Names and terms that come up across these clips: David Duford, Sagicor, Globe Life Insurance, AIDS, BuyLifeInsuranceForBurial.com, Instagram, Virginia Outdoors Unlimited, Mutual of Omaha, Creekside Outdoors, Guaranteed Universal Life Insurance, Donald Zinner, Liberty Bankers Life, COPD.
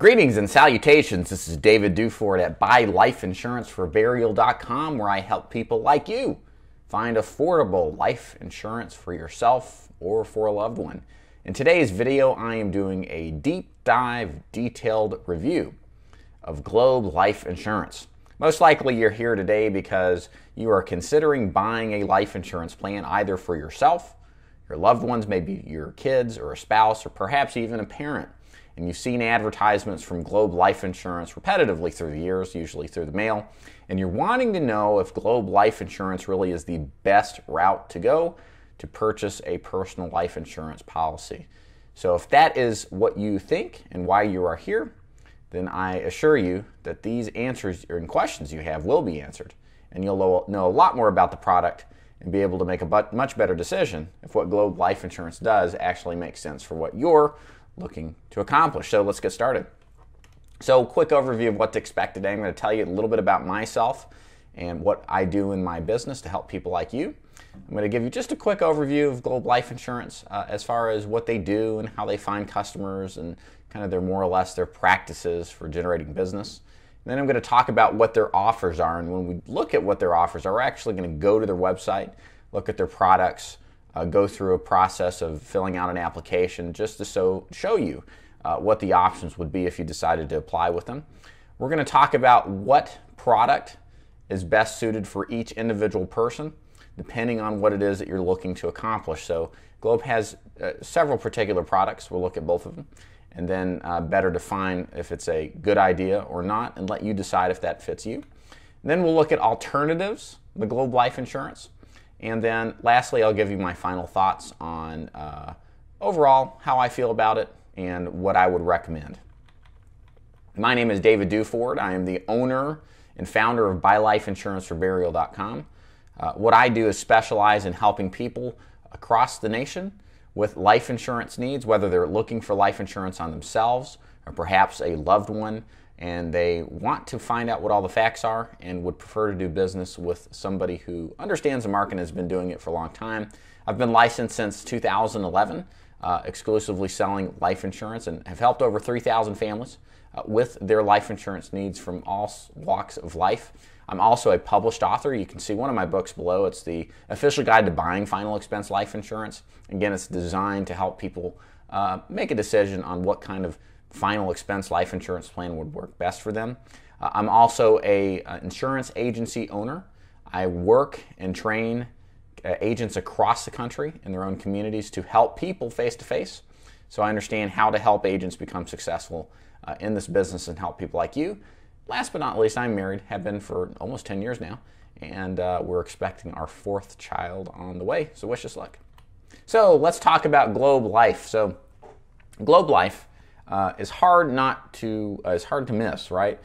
Greetings and salutations. This is David Duford at BuyLifeInsuranceForBurial.com, where I help people like you find affordable life insurance for yourself or for a loved one. In today's video, I am doing a deep dive, detailed review of Globe Life Insurance. Most likely you're here today because you are considering buying a life insurance plan either for yourself, your loved ones, maybe your kids or a spouse, or perhaps even a parent. And you've seen advertisements from Globe Life Insurance repetitively through the years, usually through the mail, and you're wanting to know if Globe Life Insurance really is the best route to go to purchase a personal life insurance policy. So if that is what you think and why you are here, then I assure you that these answers and questions you have will be answered, and you'll know a lot more about the product and be able to make a much better decision if what Globe Life Insurance does actually makes sense for what you're looking to accomplish. So let's get started. So quick overview of what to expect today. I'm going to tell you a little bit about myself and what I do in my business to help people like you. I'm going to give you just a quick overview of Globe Life Insurance as far as what they do and how they find customers and kind of their more or less their practices for generating business. And then I'm going to talk about what their offers are, and when we look at what their offers are, we're actually going to go to their website, look at their products, go through a process of filling out an application just to show you what the options would be if you decided to apply with them. We're going to talk about what product is best suited for each individual person depending on what it is that you're looking to accomplish. So Globe has several particular products. We'll look at both of them and then better define if it's a good idea or not and let you decide if that fits you. And then we'll look at alternatives to Globe Life Insurance. And then lastly, I'll give you my final thoughts on overall how I feel about it and what I would recommend. My name is David Duford. I am the owner and founder of BuyLifeInsuranceForBurial.com. What I do is specialize in helping people across the nation with life insurance needs, whether they're looking for life insurance on themselves or perhaps a loved one, and they want to find out what all the facts are and would prefer to do business with somebody who understands the market and has been doing it for a long time. I've been licensed since 2011, exclusively selling life insurance, and have helped over 3,000 families with their life insurance needs from all walks of life. I'm also a published author. You can see one of my books below. It's the official guide to buying final expense life insurance. Again, it's designed to help people make a decision on what kind of final expense life insurance plan would work best for them. I'm also an insurance agency owner. I work and train agents across the country in their own communities to help people face to face. So I understand how to help agents become successful in this business and help people like you. Last but not least, I'm married, have been for almost 10 years now, and we're expecting our 4th child on the way, so wish us luck. So let's talk about Globe Life. So Globe Life is hard to miss, right?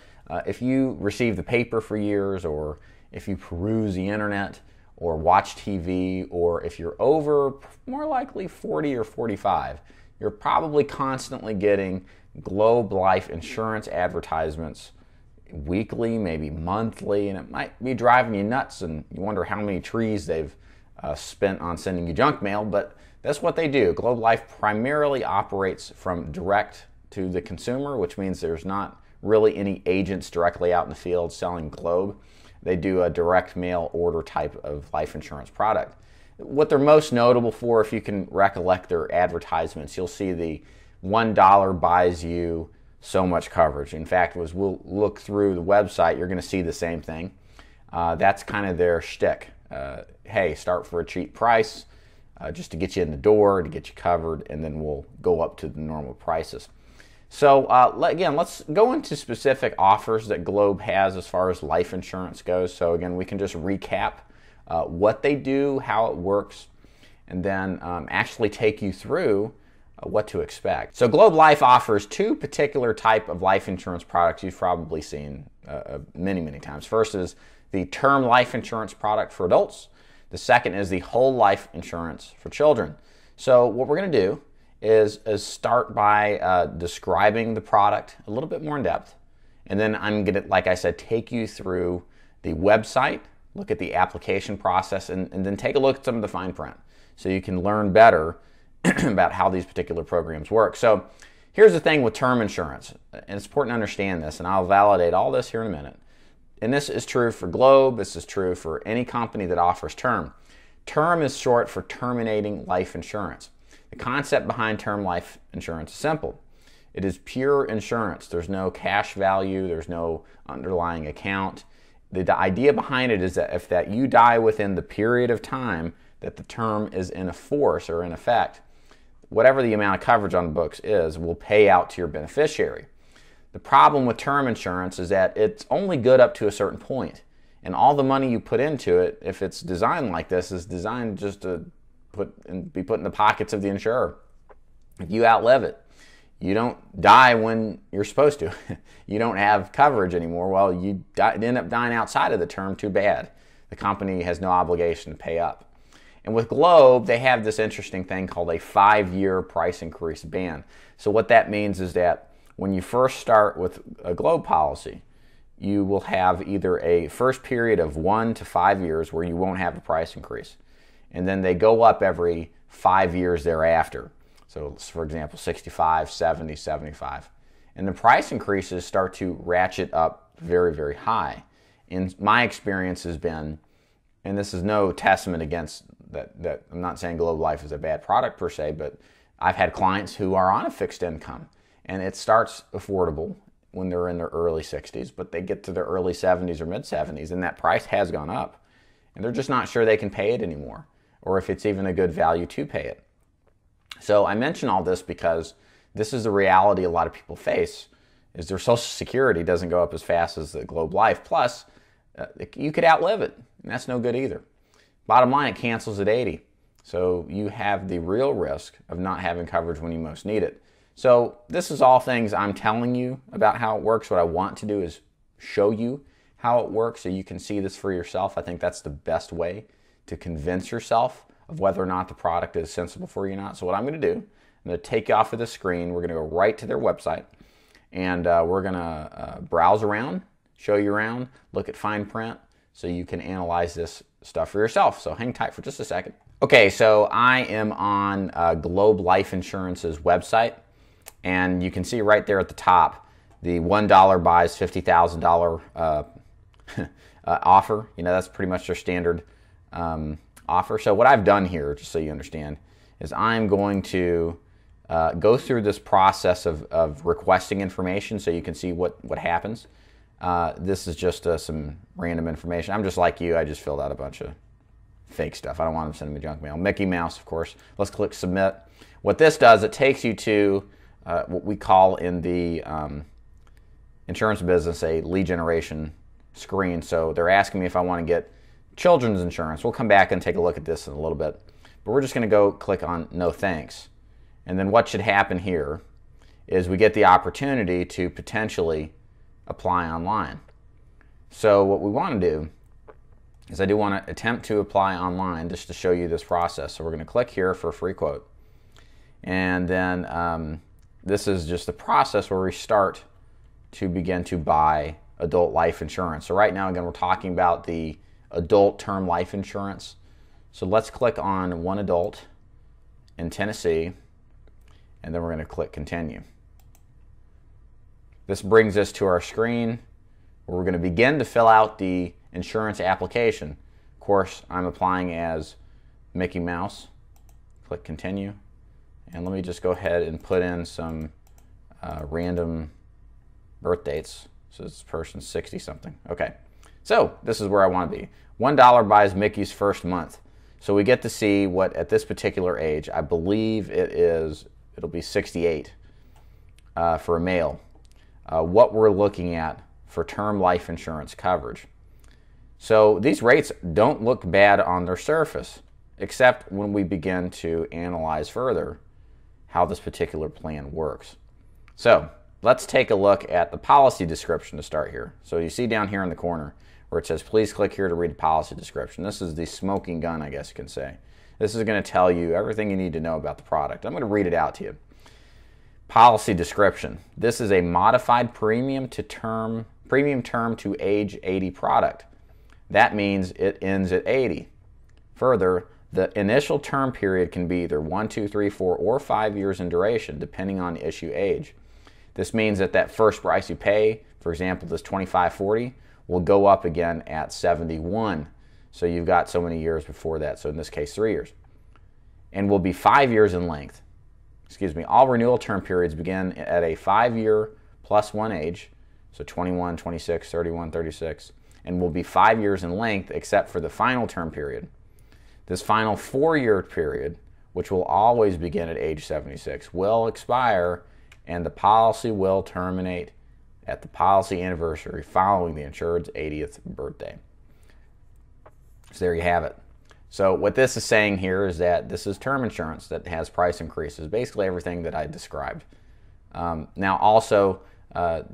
If you receive the paper for years, or if you peruse the internet or watch TV, or if you're over more likely 40 or 45, you're probably constantly getting Globe Life Insurance advertisements weekly, maybe monthly, and it might be driving you nuts and you wonder how many trees they've spent on sending you junk mail, but that's what they do. Globe Life primarily operates from direct to the consumer, which means there's not really any agents directly out in the field selling Globe. They do a direct mail order type of life insurance product. What they're most notable for, if you can recollect their advertisements, you'll see the $1 buys you so much coverage. In fact, as we'll look through the website, you're going to see the same thing. That's kind of their shtick. Hey, start for a cheap price just to get you in the door, to get you covered, and then we'll go up to the normal prices. So again, let's go into specific offers that Globe has as far as life insurance goes. So again, we can just recap what they do, how it works, and then actually take you through what to expect. So Globe Life offers 2 particular type of life insurance products you've probably seen many, many times. First is the term life insurance product for adults. The second is the whole life insurance for children. So what we're going to do is start by describing the product a little bit more in depth, and then I'm going to, like I said, take you through the website, look at the application process, and then take a look at some of the fine print so you can learn better about how these particular programs work. So Here's the thing with term insurance, and it's important to understand this, and I'll validate all this here in a minute. And this is true for Globe, this is true for any company that offers term. Term is short for terminating life insurance. The concept behind term life insurance is simple. It is pure insurance. There's no cash value, there's no underlying account. The idea behind it is that if that you die within the period of time that the term is in force or in effect, whatever the amount of coverage on the books is, will pay out to your beneficiary. The problem with term insurance is that it's only good up to a certain point. And all the money you put into it, if it's designed like this, is designed just to be put in the pockets of the insurer. If you outlive it, you don't die when you're supposed to. You don't have coverage anymore. Well, you end up dying outside of the term, too bad. The company has no obligation to pay up. And with Globe, they have this interesting thing called a 5-year price increase ban. So what that means is that when you first start with a Globe policy, you will have either a first period of 1 to 5 years where you won't have a price increase. And then they go up every 5 years thereafter. So for example, 65, 70, 75. And the price increases start to ratchet up very, very high. And my experience has been, and this is no testament against that I'm not saying Globe Life is a bad product per se, but I've had clients who are on a fixed income and it starts affordable when they're in their early 60s, but they get to their early 70s or mid 70s and that price has gone up and they're just not sure they can pay it anymore or if it's even a good value to pay it. So I mention all this because this is the reality a lot of people face, is their Social Security doesn't go up as fast as the Globe Life. Plus, you could outlive it and that's no good either. Bottom line, it cancels at 80. So you have the real risk of not having coverage when you most need it. So this is all things I'm telling you about how it works. What I want to do is show you how it works so you can see this for yourself. I think that's the best way to convince yourself of whether or not the product is sensible for you or not. So what I'm gonna do, I'm gonna take you off of the screen. We're gonna go right to their website and we're gonna browse around, show you around, look at fine print, so you can analyze this stuff for yourself. So hang tight for just a second. Okay, so I am on Globe Life Insurance's website, and you can see right there at the top, the $1 buys $50,000 offer. You know, that's pretty much their standard offer. So what I've done here, just so you understand, is I'm going to go through this process of requesting information so you can see what happens. This is just some random information. I'm just like you. I just filled out a bunch of fake stuff. I don't want them sending me junk mail. Mickey Mouse, of course. Let's click submit. What this does, it takes you to what we call in the insurance business a lead generation screen. So they're asking me if I want to get children's insurance. We'll come back and take a look at this in a little bit. But we're just going to go click on no thanks. And then what should happen here is we get the opportunity to potentially apply online. So what we want to do is I do want to attempt to apply online just to show you this process. So we're going to click here for a free quote. And then this is just the process where we start to begin to buy adult life insurance. So right now, again, we're talking about the adult term life insurance. So let's click on one adult in Tennessee, and then we're going to click continue. This brings us to our screen where we're going to begin to fill out the insurance application. Of course, I'm applying as Mickey Mouse. Click continue. And let me just go ahead and put in some random birth dates. So this person's 60 something. Okay. So this is where I want to be. $1 buys Mickey's first month. So we get to see what at this particular age, I believe it'll be 68 for a male. What we're looking at for term life insurance coverage. So these rates don't look bad on their surface, except when we begin to analyze further how this particular plan works. So let's take a look at the policy description to start here. So you see down here in the corner where it says, please click here to read the policy description. This is the smoking gun, I guess you can say. This is going to tell you everything you need to know about the product. I'm going to read it out to you. Policy description. This is a modified premium term to age 80 product. That means it ends at 80. Further, The initial term period can be either 1, 2, 3, 4, or 5 years in duration, depending on issue age. This means that that first price you pay, for example, this $25.40, will go up again at 71. So you've got so many years before that. So in this case, 3 years. And will be 5 years in length. Excuse me, all renewal term periods begin at a 5-year plus one age, so 21, 26, 31, 36, and will be 5 years in length except for the final term period. This final 4-year period, which will always begin at age 76, will expire and the policy will terminate at the policy anniversary following the insured's 80th birthday. So there you have it. So what this is saying here is that this is term insurance that has price increases, basically everything that I described. Now also,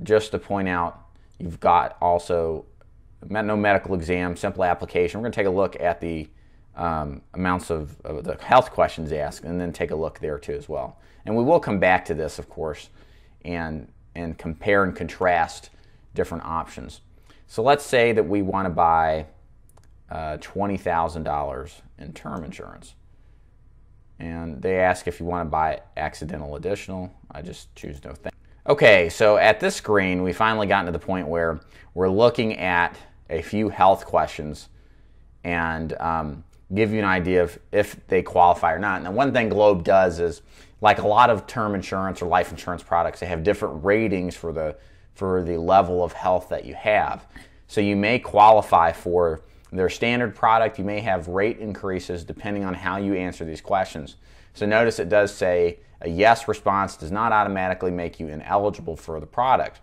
just to point out, you've got also no medical exam, simple application. We're going to take a look at the amounts of the health questions asked, and then take a look there too as well. And we will come back to this, of course, and compare and contrast different options. So let's say that we want to buy $20,000 in term insurance. And they ask if you want to buy accidental additional. I just choose no thanks. Okay, so at this screen, we finally gotten to the point where we're looking at a few health questions and give you an idea of if they qualify or not. Now, one thing Globe does is, like a lot of term insurance or life insurance products, they have different ratings for the level of health that you have. So you may qualify for their standard product. You may have rate increases depending on how you answer these questions. So notice it does say a yes response does not automatically make you ineligible for the product.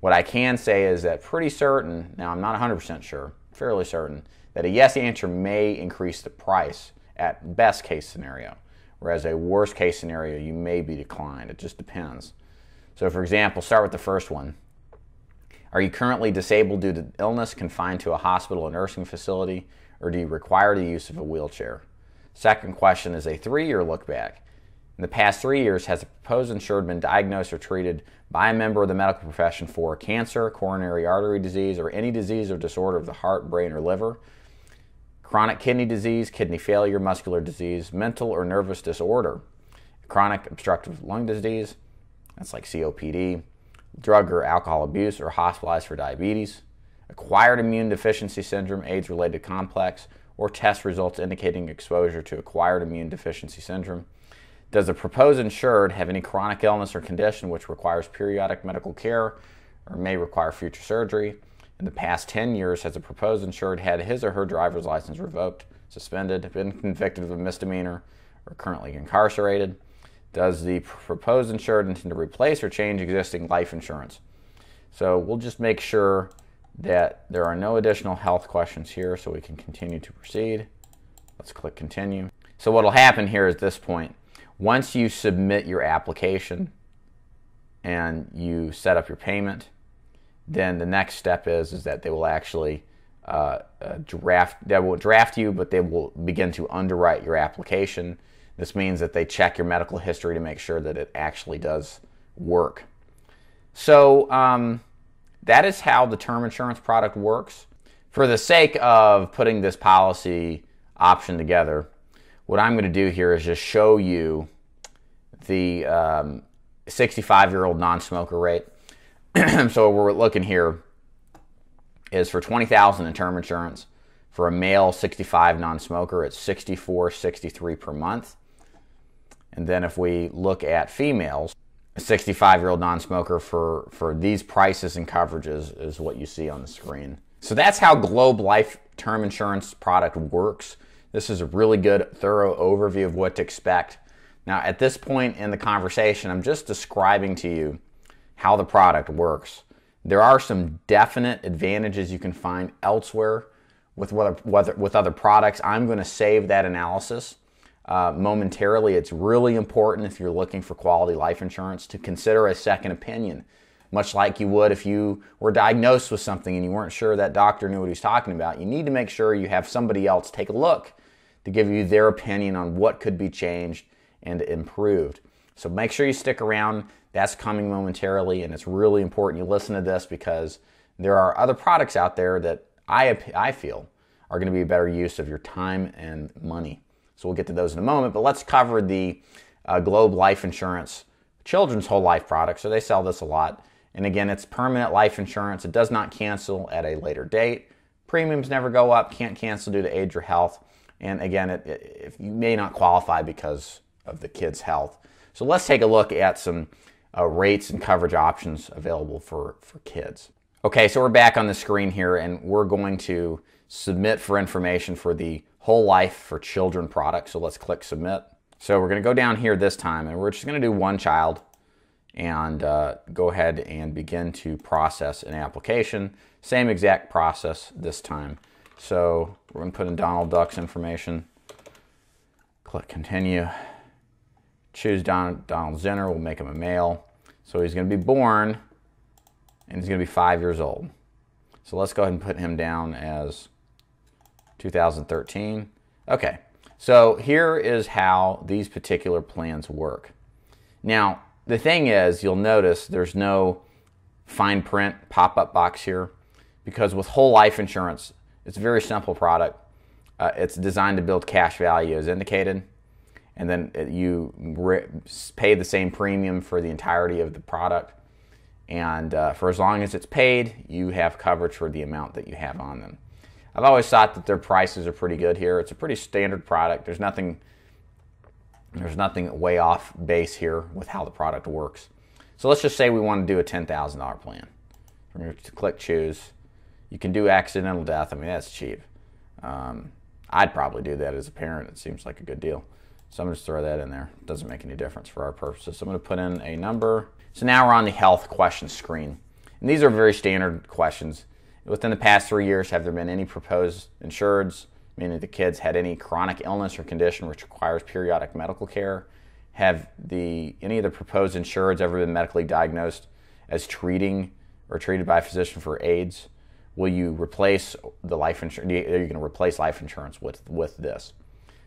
What I can say is that pretty certain, now I'm not 100% sure, fairly certain, that a yes answer may increase the price at best case scenario, whereas a worst case scenario you may be declined. It just depends. So for example, start with the first one. Are you currently disabled due to illness, confined to a hospital or nursing facility, or do you require the use of a wheelchair? Second question is a 3-year look back. In the past 3 years, has a proposed insured been diagnosed or treated by a member of the medical profession for cancer, coronary artery disease, or any disease or disorder of the heart, brain, or liver, chronic kidney disease, kidney failure, muscular disease, mental or nervous disorder, chronic obstructive lung disease, that's like COPD, drug or alcohol abuse, or hospitalized for diabetes, acquired immune deficiency syndrome, AIDS-related complex, or test results indicating exposure to acquired immune deficiency syndrome? Does the proposed insured have any chronic illness or condition which requires periodic medical care or may require future surgery? In the past 10 years, has the proposed insured had his or her driver's license revoked, suspended, been convicted of a misdemeanor, or currently incarcerated? Does the proposed insured intend to replace or change existing life insurance? So we'll just make sure that there are no additional health questions here so we can continue to proceed. Let's click continue. So what will happen here at this point, once you submit your application and you set up your payment, then the next step is that they will actually draft you, but they will begin to underwrite your application. This means that they check your medical history to make sure that it actually does work. So that is how the term insurance product works. For the sake of putting this policy option together, what I'm going to do here is just show you the 65-year-old non-smoker rate. So what we're looking here is for $20,000 in term insurance. For a male 65 non-smoker, it's $64.63 per month. And then if we look at females, a 65-year-old non-smoker for these prices and coverages is what you see on the screen. So that's how Globe Life term insurance product works. This is a really good, thorough overview of what to expect. Now, at this point in the conversation, I'm just describing to you how the product works. There are some definite advantages you can find elsewhere with other products. I'm going to save that analysis momentarily. It's really important if you're looking for quality life insurance to consider a second opinion, much like you would if you were diagnosed with something and you weren't sure that doctor knew what he was talking about. You need to make sure you have somebody else take a look to give you their opinion on what could be changed and improved. So make sure you stick around. That's coming momentarily, and it's really important you listen to this because there are other products out there that I feel are going to be a better use of your time and money. So we'll get to those in a moment, but let's cover the Globe Life Insurance children's whole life product. So they sell this a lot. And again, it's permanent life insurance. It does not cancel at a later date. Premiums never go up, can't cancel due to age or health. And again, if you may not qualify because of the kid's health. So let's take a look at some rates and coverage options available for kids. Okay, so we're back on the screen here, and we're going to submit for information for the whole life for children product. So let's click submit. So we're going to go down here this time, and we're just going to do one child and go ahead and begin to process an application. Same exact process this time. So we're going to put in Donald Duck's information. Click continue. Choose Donald Zinner. We'll make him a male. So he's going to be born, and he's going to be 5 years old. So let's go ahead and put him down as 2013. Okay, so here is how these particular plans work. Now, the thing is, you'll notice there's no fine print pop-up box here, because with whole life insurance, it's a very simple product. It's designed to build cash value as indicated, and then you pay the same premium for the entirety of the product. And for as long as it's paid, you have coverage for the amount that you have on them. I've always thought that their prices are pretty good here. It's a pretty standard product. There's nothing way off base here with how the product works. So let's just say we want to do a $10,000 plan. We're going to click choose. You can do accidental death. I mean, that's cheap. I'd probably do that as a parent. It seems like a good deal. So I'm going to just throw that in there. It doesn't make any difference for our purposes. So I'm going to put in a number. So now we're on the health question screen. And these are very standard questions. Within the past 3 years, have there been any proposed insureds, meaning the kids had any chronic illness or condition which requires periodic medical care? Have any of the proposed insureds ever been medically diagnosed as treated by a physician for AIDS? Will you replace the life insurance? Are you going to replace life insurance with this?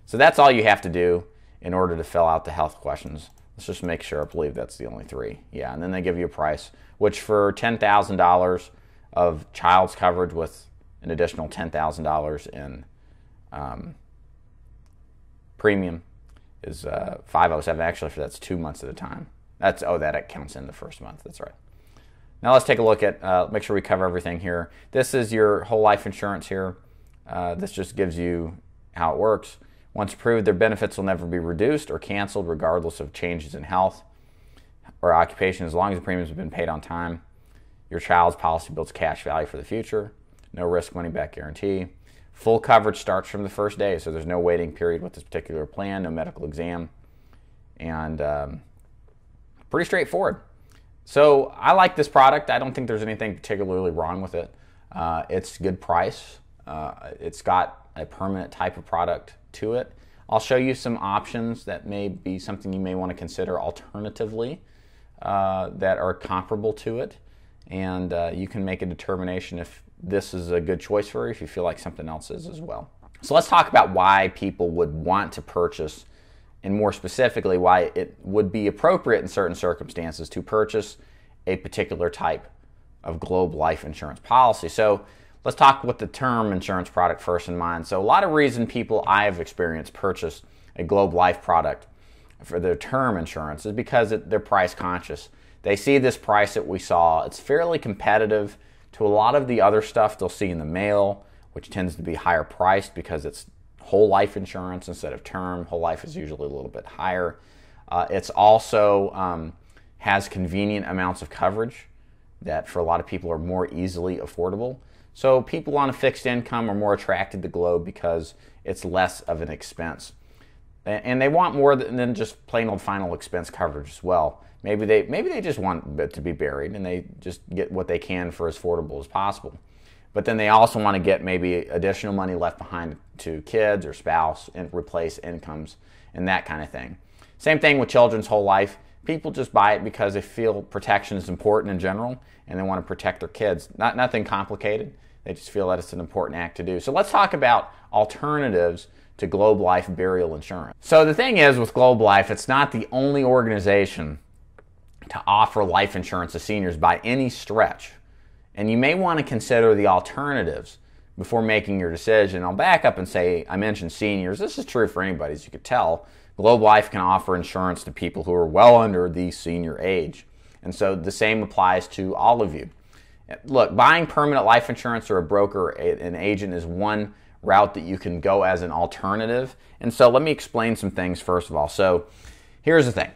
So that's all you have to do in order to fill out the health questions. Let's just make sure. I believe that's the only three. Yeah, and then they give you a price, which for $10,000 of child's coverage with an additional $10,000 in premium is $507. Actually, for that's 2 months at a time. That counts in the first month. That's right. Now let's take a look at. Make sure we cover everything here. This is your whole life insurance here. This just gives you how it works. Once approved, their benefits will never be reduced or canceled regardless of changes in health or occupation as long as the premiums have been paid on time. Your child's policy builds cash value for the future. No risk money back guarantee. Full coverage starts from the first day, so there's no waiting period with this particular plan, no medical exam, and pretty straightforward. So I like this product. I don't think there's anything particularly wrong with it. It's a good price. It's got a permanent type of product to it. I'll show you some options that may be something you may want to consider alternatively that are comparable to it, and you can make a determination if this is a good choice for you, if you feel like something else is as well. So let's talk about why people would want to purchase, and more specifically why it would be appropriate in certain circumstances to purchase a particular type of Globe Life insurance policy. So let's talk with the term insurance product first in mind. So a lot of reason people I have experienced purchase a Globe Life product for their term insurance is because they're price conscious. They see this price that we saw. It's fairly competitive to a lot of the other stuff they'll see in the mail, which tends to be higher priced because it's whole life insurance instead of term. Whole life is usually a little bit higher. It's also has convenient amounts of coverage that for a lot of people are more easily affordable. So people on a fixed income are more attracted to Globe because it's less of an expense. And they want more than just plain old final expense coverage as well. Maybe they just want it to be buried and they just get what they can for as affordable as possible. But then they also want to get maybe additional money left behind to kids or spouse and replace incomes and that kind of thing. Same thing with children's whole life. People just buy it because they feel protection is important in general and they want to protect their kids. Nothing complicated. They just feel that it's an important act to do. So let's talk about alternatives to Globe Life burial insurance. So the thing is with Globe Life, it's not the only organization to offer life insurance to seniors by any stretch. And you may want to consider the alternatives before making your decision. I'll back up and say, I mentioned seniors. This is true for anybody, as you could tell. Globe Life can offer insurance to people who are well under the senior age. And so the same applies to all of you. Look, buying permanent life insurance or a broker, an agent, is one route that you can go as an alternative. And so let me explain some things first of all. So here's the thing.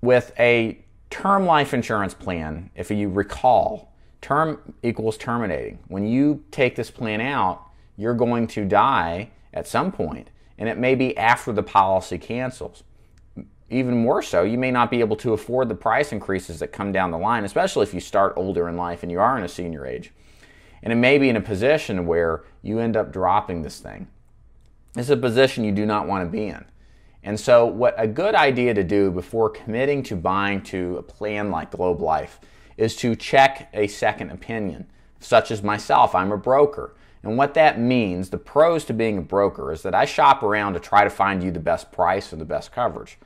With a term life insurance plan, if you recall, term equals terminating. When you take this plan out, you're going to die at some point, and it may be after the policy cancels. Even more so, you may not be able to afford the price increases that come down the line, especially if you start older in life and you are in a senior age. And it may be in a position where you end up dropping this thing. This is a position you do not want to be in. And so what a good idea to do before committing to buying to a plan like Globe Life is to check a second opinion, such as myself. I'm a broker. And what that means, the pros to being a broker, is that I shop around to try to find you the best price or the best coverage.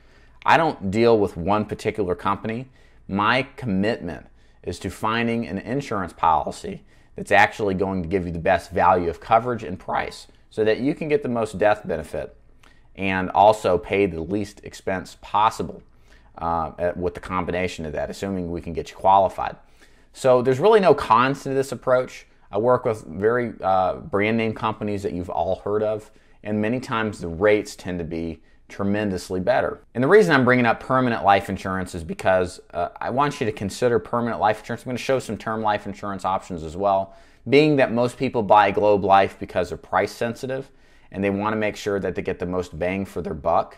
I don't deal with one particular company. My commitment is to finding an insurance policy that's actually going to give you the best value of coverage and price so that you can get the most death benefit and also pay the least expense possible with the combination of that, assuming we can get you qualified. So there's really no cons to this approach. I work with very brand name companies that you've all heard of, and many times the rates tend to be tremendously better. And the reason I'm bringing up permanent life insurance is because I want you to consider permanent life insurance. I'm going to show some term life insurance options as well. Being that most people buy Globe Life because they're price sensitive and they want to make sure that they get the most bang for their buck,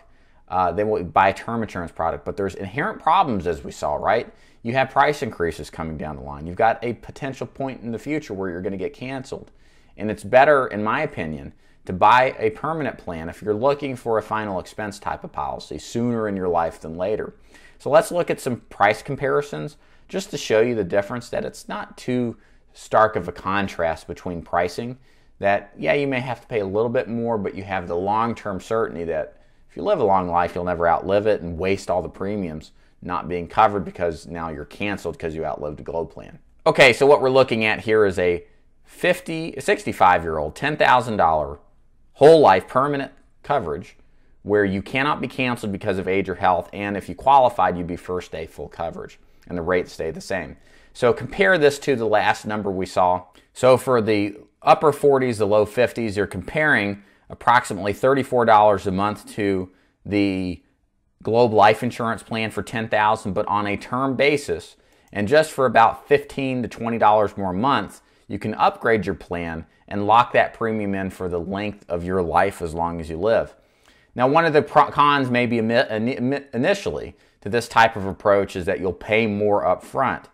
they will buy a term insurance product. But there's inherent problems, as we saw, right? You have price increases coming down the line. You've got a potential point in the future where you're going to get canceled. And it's better, in my opinion, to buy a permanent plan if you're looking for a final expense type of policy sooner in your life than later. So let's look at some price comparisons just to show you the difference, that it's not too stark of a contrast between pricing, that yeah, you may have to pay a little bit more, but you have the long-term certainty that if you live a long life, you'll never outlive it and waste all the premiums not being covered because now you're canceled because you outlived a Globe plan. Okay, so what we're looking at here is a 65-year-old, $10,000 whole life permanent coverage where you cannot be canceled because of age or health, and if you qualified, you'd be first day full coverage and the rates stay the same. So compare this to the last number we saw. So for the upper 40s, the low 50s, you're comparing approximately $34 a month to the Globe Life insurance plan for $10,000, but on a term basis, and just for about $15 to $20 more a month, you can upgrade your plan and lock that premium in for the length of your life as long as you live. Now, one of the cons maybe initially to this type of approach is that you'll pay more up front,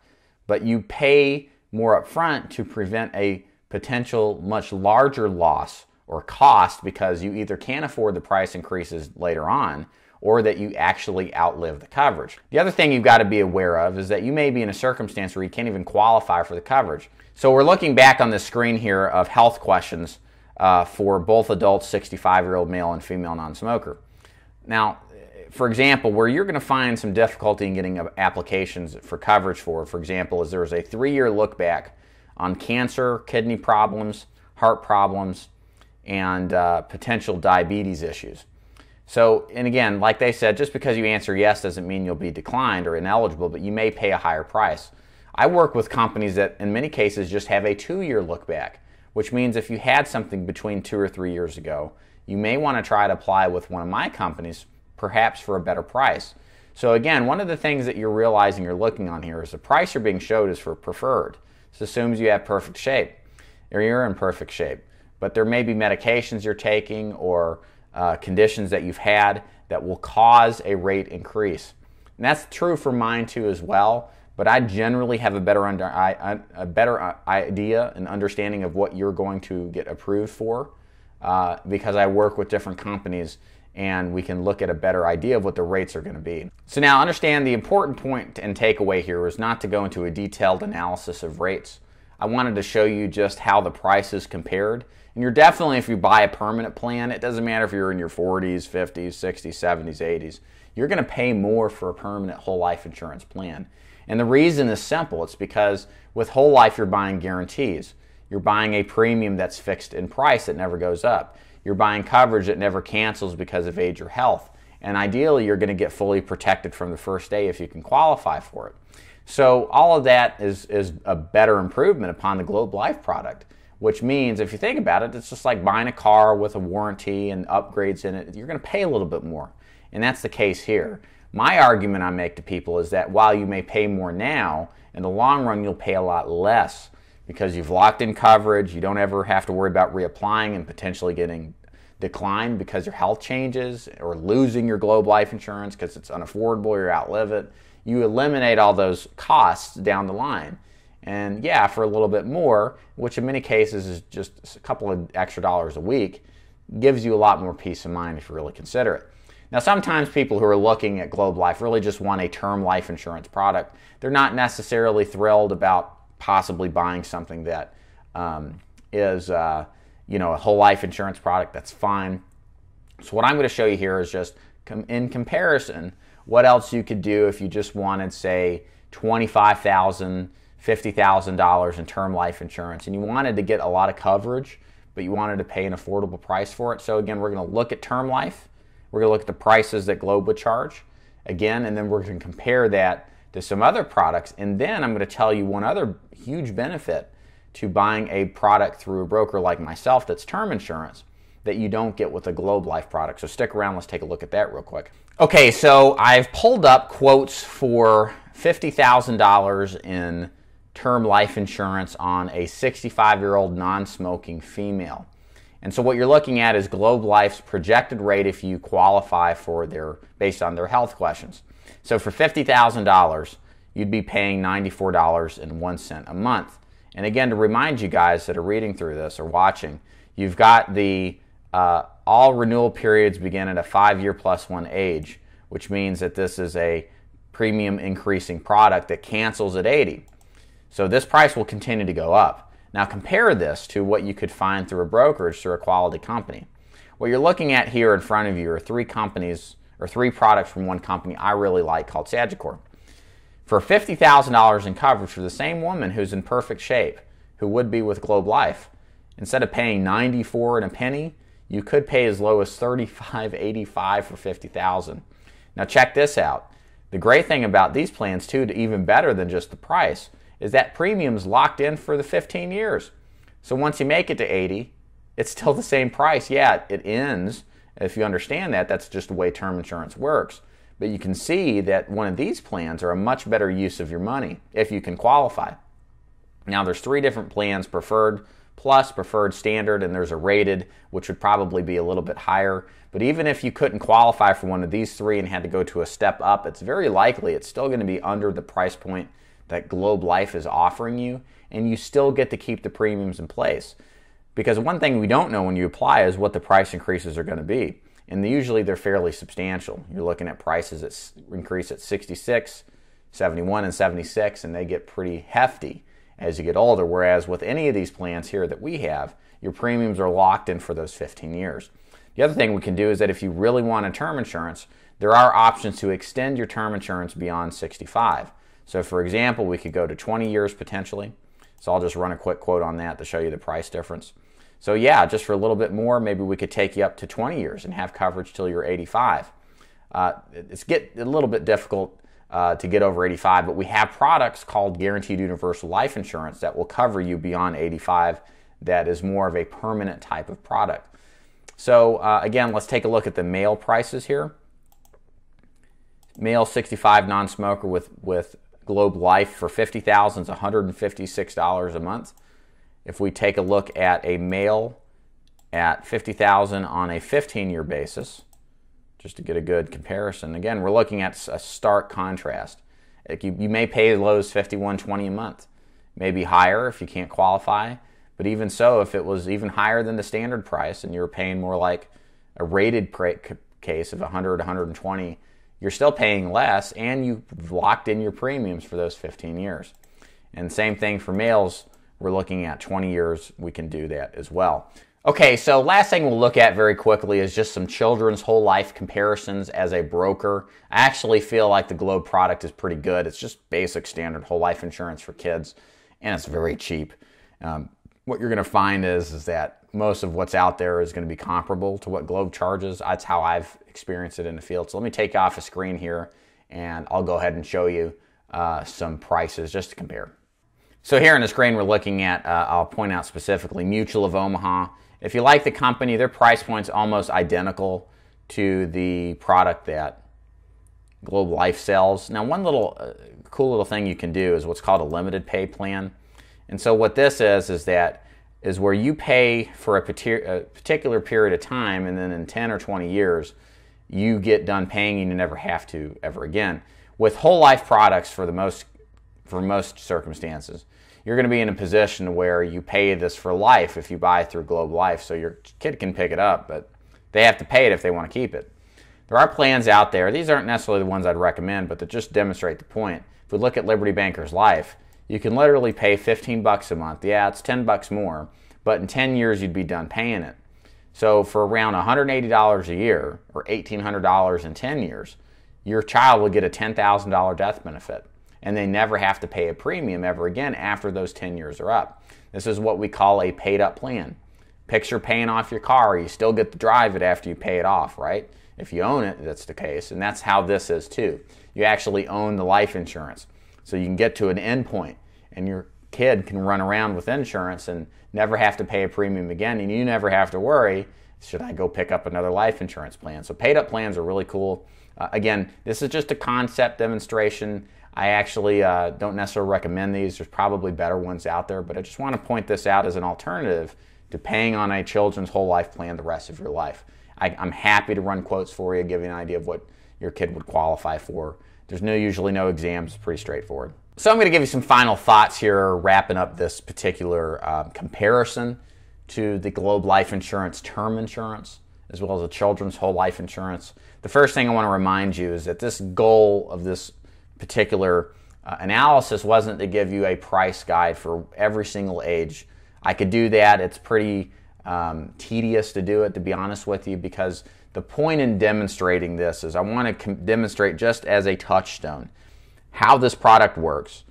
but you pay more up front to prevent a potential much larger loss or cost because you either can't afford the price increases later on or that you actually outlive the coverage. The other thing you've got to be aware of is that you may be in a circumstance where you can't even qualify for the coverage. So we're looking back on the screen here of health questions for both adults, 65-year-old male and female non-smoker. Now, for example, where you're going to find some difficulty in getting applications for coverage for example, is there's a 3-year look back on cancer, kidney problems, heart problems, and potential diabetes issues. So, and again, like they said, just because you answer yes doesn't mean you'll be declined or ineligible, but you may pay a higher price. I work with companies that in many cases just have a 2-year look back, which means if you had something between 2 or 3 years ago, you may want to try to apply with one of my companies, perhaps for a better price. So again, one of the things that you're realizing you're looking on here is the price you're being showed is for preferred. This assumes you have perfect shape, or you're in perfect shape, but there may be medications you're taking or conditions that you've had that will cause a rate increase. And that's true for mine too as well, but I generally have a better idea and understanding of what you're going to get approved for because I work with different companies and we can look at a better idea of what the rates are going to be. So now understand the important point and takeaway here is not to go into a detailed analysis of rates. I wanted to show you just how the price is compared. And you're definitely, if you buy a permanent plan, it doesn't matter if you're in your 40s, 50s, 60s, 70s, 80s, you're going to pay more for a permanent whole life insurance plan. And the reason is simple. It's because with whole life, you're buying guarantees. You're buying a premium that's fixed in price that never goes up. You're buying coverage that never cancels because of age or health. And ideally, you're going to get fully protected from the first day if you can qualify for it. So all of that is a better improvement upon the Globe Life product, which means if you think about it, it's just like buying a car with a warranty and upgrades in it. You're going to pay a little bit more. And that's the case here. My argument I make to people is that while you may pay more now, in the long run, you'll pay a lot less because you've locked in coverage. You don't ever have to worry about reapplying and potentially getting declined because your health changes or losing your Globe Life insurance because it's unaffordable or you outlive it. You eliminate all those costs down the line. And yeah, for a little bit more, which in many cases is just a couple of extra dollars a week, gives you a lot more peace of mind if you really consider it. Now, sometimes people who are looking at Globe Life really just want a term life insurance product. They're not necessarily thrilled about possibly buying something that a whole life insurance product. That's fine. So what I'm going to show you here is just in comparison, what else you could do if you just wanted, say, $25,000, $50,000 in term life insurance, and you wanted to get a lot of coverage, but you wanted to pay an affordable price for it. So again, we're going to look at term life. We're going to look at the prices that Globe would charge, again, and then we're going to compare that to some other products. And then I'm going to tell you one other huge benefit to buying a product through a broker like myself that's term insurance that you don't get with a Globe Life product. So stick around, let's take a look at that real quick. Okay, so I've pulled up quotes for $50,000 in term life insurance on a 65-year-old non-smoking female. And so what you're looking at is Globe Life's projected rate if you qualify for based on their health questions. So for $50,000, you'd be paying $94.01 a month. And again, to remind you guys that are reading through this or watching, you've got the all renewal periods begin at a 5-year plus one age, which means that this is a premium increasing product that cancels at 80. So this price will continue to go up. Now compare this to what you could find through a brokerage, through a quality company. What you're looking at here in front of you are three products from one company I really like called Sagicor. For $50,000 in coverage for the same woman who's in perfect shape, who would be with Globe Life, instead of paying $94 and a penny, you could pay as low as $35.85 for $50,000. Now check this out. The great thing about these plans too, even better than just the price, is that premium's locked in for the 15 years. So once you make it to 80, it's still the same price. Yeah, it ends. If you understand that, that's just the way term insurance works. But you can see that one of these plans are a much better use of your money if you can qualify. Now there's three different plans, Preferred Plus, Preferred Standard, and there's a Rated, which would probably be a little bit higher. But even if you couldn't qualify for one of these three and had to go to a step up, it's very likely it's still going to be under the price point that Globe Life is offering you, and you still get to keep the premiums in place. Because one thing we don't know when you apply is what the price increases are going to be. And usually they're fairly substantial. You're looking at prices that increase at 66, 71, and 76, and they get pretty hefty as you get older. Whereas with any of these plans here that we have, your premiums are locked in for those 15 years. The other thing we can do is that if you really want a term insurance, there are options to extend your term insurance beyond 65. So for example, we could go to 20 years potentially. So I'll just run a quick quote on that to show you the price difference. So yeah, just for a little bit more, maybe we could take you up to 20 years and have coverage till you're 85. It's getting a little bit difficult to get over 85, but we have products called Guaranteed Universal Life Insurance that will cover you beyond 85. That is more of a permanent type of product. So again, let's take a look at the male prices here. Male 65 non-smoker with Globe Life for $50,000 is $156 a month. If we take a look at a male at $50,000 on a 15-year basis, just to get a good comparison, again, we're looking at a stark contrast. You may pay as low as $51.20 a month, maybe higher if you can't qualify, but even so, if it was even higher than the standard price and you were paying more like a rated case of $100, $120, you're still paying less and you've locked in your premiums for those 15 years. And same thing for males. We're looking at 20 years, we can do that as well. Okay, so last thing we'll look at very quickly is just some children's whole life comparisons as a broker. I actually feel like the Globe product is pretty good. It's just basic standard whole life insurance for kids, and it's very cheap. what you're going to find is that most of what's out there is going to be comparable to what Globe charges. That's how I've experienced it in the field. So let me take off a screen here and I'll go ahead and show you some prices just to compare. So here on the screen we're looking at, I'll point out specifically, Mutual of Omaha. If you like the company, their price point's almost identical to the product that Globe Life sells. Now one little cool little thing you can do is what's called a limited pay plan. And so what this is where you pay for a particular period of time, and then in 10 or 20 years, you get done paying and you never have to ever again. With whole life products, for most circumstances, you're going to be in a position where you pay this for life if you buy through Globe Life, so your kid can pick it up, but they have to pay it if they want to keep it. There are plans out there. These aren't necessarily the ones I'd recommend, but to just demonstrate the point, if we look at Liberty Bankers Life, you can literally pay 15 bucks a month. Yeah, it's 10 bucks more, but in 10 years you'd be done paying it. So for around $180 a year, or $1,800 in 10 years, your child will get a $10,000 death benefit, and they never have to pay a premium ever again after those 10 years are up. This is what we call a paid-up plan. Picture paying off your car. You still get to drive it after you pay it off, right? If you own it, that's the case, and that's how this is too. You actually own the life insurance, so you can get to an end point, and your kid can run around with insurance and never have to pay a premium again, and you never have to worry, should I go pick up another life insurance plan? So paid-up plans are really cool. Again, this is just a concept demonstration. I actually don't necessarily recommend these. There's probably better ones out there, but I just want to point this out as an alternative to paying on a children's whole life plan the rest of your life. I'm happy to run quotes for you, give you an idea of what your kid would qualify for. There's usually no exams, pretty straightforward. So I'm going to give you some final thoughts here, wrapping up this particular comparison to the Globe Life Insurance term insurance, as well as the children's whole life insurance. The first thing I want to remind you is that this goal of this particular analysis wasn't to give you a price guide for every single age. I could do that. It's pretty tedious to do it, to be honest with you, because the point in demonstrating this is I want to demonstrate just as a touchstone how this product works.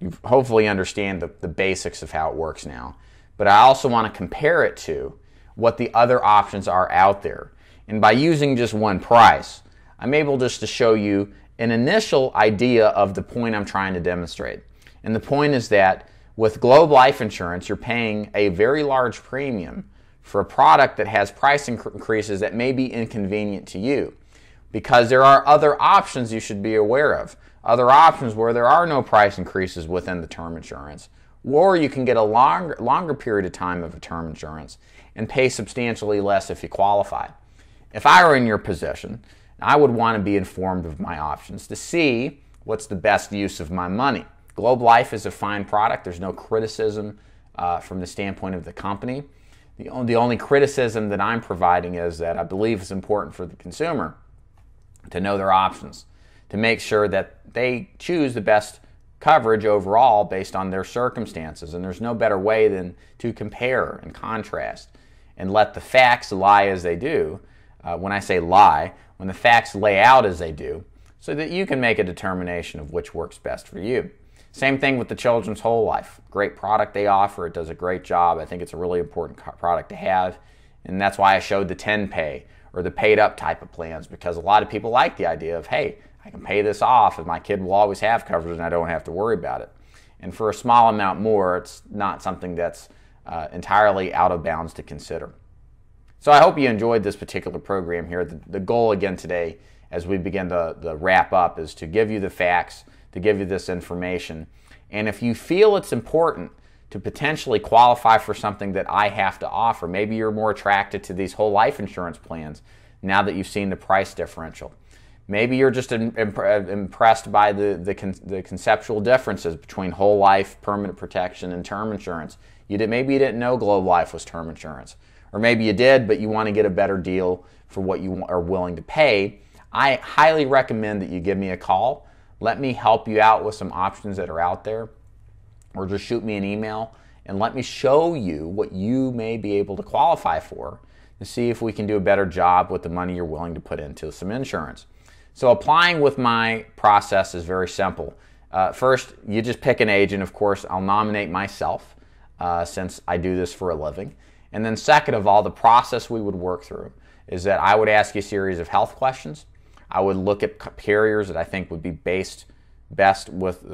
You hopefully understand the basics of how it works now, but I also want to compare it to what the other options are out there. And by using just one price, I'm able just to show you an initial idea of the point I'm trying to demonstrate. And the point is that with Globe Life Insurance, you're paying a very large premium for a product that has price increases that may be inconvenient to you, because there are other options you should be aware of, other options where there are no price increases within the term insurance, or you can get a longer period of time of a term insurance and pay substantially less if you qualify. If I were in your position, I would want to be informed of my options to see what's the best use of my money. Globe Life is a fine product. There's no criticism from the standpoint of the company. The only criticism that I'm providing is that I believe it's important for the consumer to know their options, to make sure that they choose the best coverage overall based on their circumstances. And there's no better way than to compare and contrast and let the facts lie as they do. When I say lie, when the facts lay out as they do, so that you can make a determination of which works best for you. Same thing with the children's whole life. Great product they offer. It does a great job. I think it's a really important product to have, and that's why I showed the 10 pay or the paid up type of plans, because a lot of people like the idea of, hey, I can pay this off and my kid will always have coverage and I don't have to worry about it. And for a small amount more, it's not something that's entirely out of bounds to consider. So I hope you enjoyed this particular program here. The goal again today, as we begin the wrap up, is to give you the facts, to give you this information. And if you feel it's important to potentially qualify for something that I have to offer, maybe you're more attracted to these whole life insurance plans now that you've seen the price differential. Maybe you're just impressed by the conceptual differences between whole life, permanent protection, and term insurance. Maybe you didn't know Globe Life was term insurance. Or maybe you did, but you want to get a better deal for what you are willing to pay. I highly recommend that you give me a call. Let me help you out with some options that are out there, or just shoot me an email and let me show you what you may be able to qualify for and see if we can do a better job with the money you're willing to put into some insurance. So applying with my process is very simple. First, you just pick an agent. Of course, I'll nominate myself. since I do this for a living. And then second of all, the process we would work through is that I would ask you a series of health questions. I would look at carriers that I think would be best with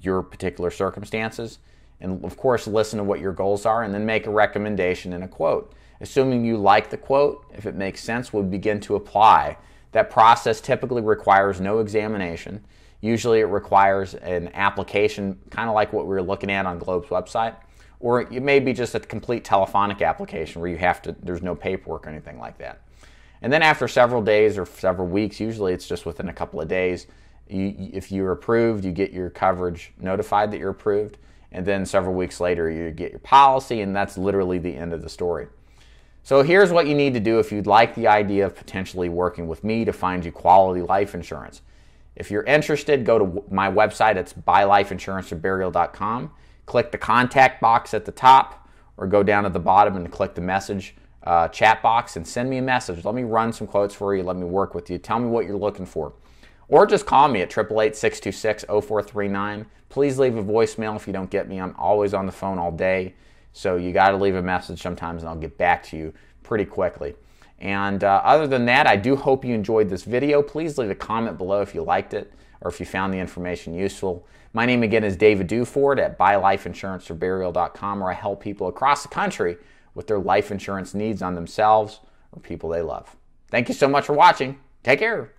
your particular circumstances, and of course listen to what your goals are, and then make a recommendation and a quote. Assuming you like the quote, if it makes sense, we'll begin to apply. That process typically requires no examination. Usually it requires an application, kind of like what we were looking at on Globe's website, or it may be just a complete telephonic application where you have to, there's no paperwork or anything like that. And then after several days or several weeks, usually it's just within a couple of days, if you're approved, you get your coverage notified that you're approved, and then several weeks later you get your policy, and that's literally the end of the story. So here's what you need to do if you'd like the idea of potentially working with me to find you quality life insurance. If you're interested, go to my website. It's BuyLifeInsuranceForBurial.com. Click the contact box at the top, or go down at the bottom and click the message chat box and send me a message. Let me run some quotes for you. Let me work with you. Tell me what you're looking for. Or just call me at 888-626-0439. Please leave a voicemail if you don't get me. I'm always on the phone all day. So you got to leave a message sometimes, and I'll get back to you pretty quickly. And other than that, I do hope you enjoyed this video. Please leave a comment below if you liked it or if you found the information useful. My name again is David Duford at BuyLifeInsuranceForBurial.com, where I help people across the country with their life insurance needs on themselves or people they love. Thank you so much for watching. Take care.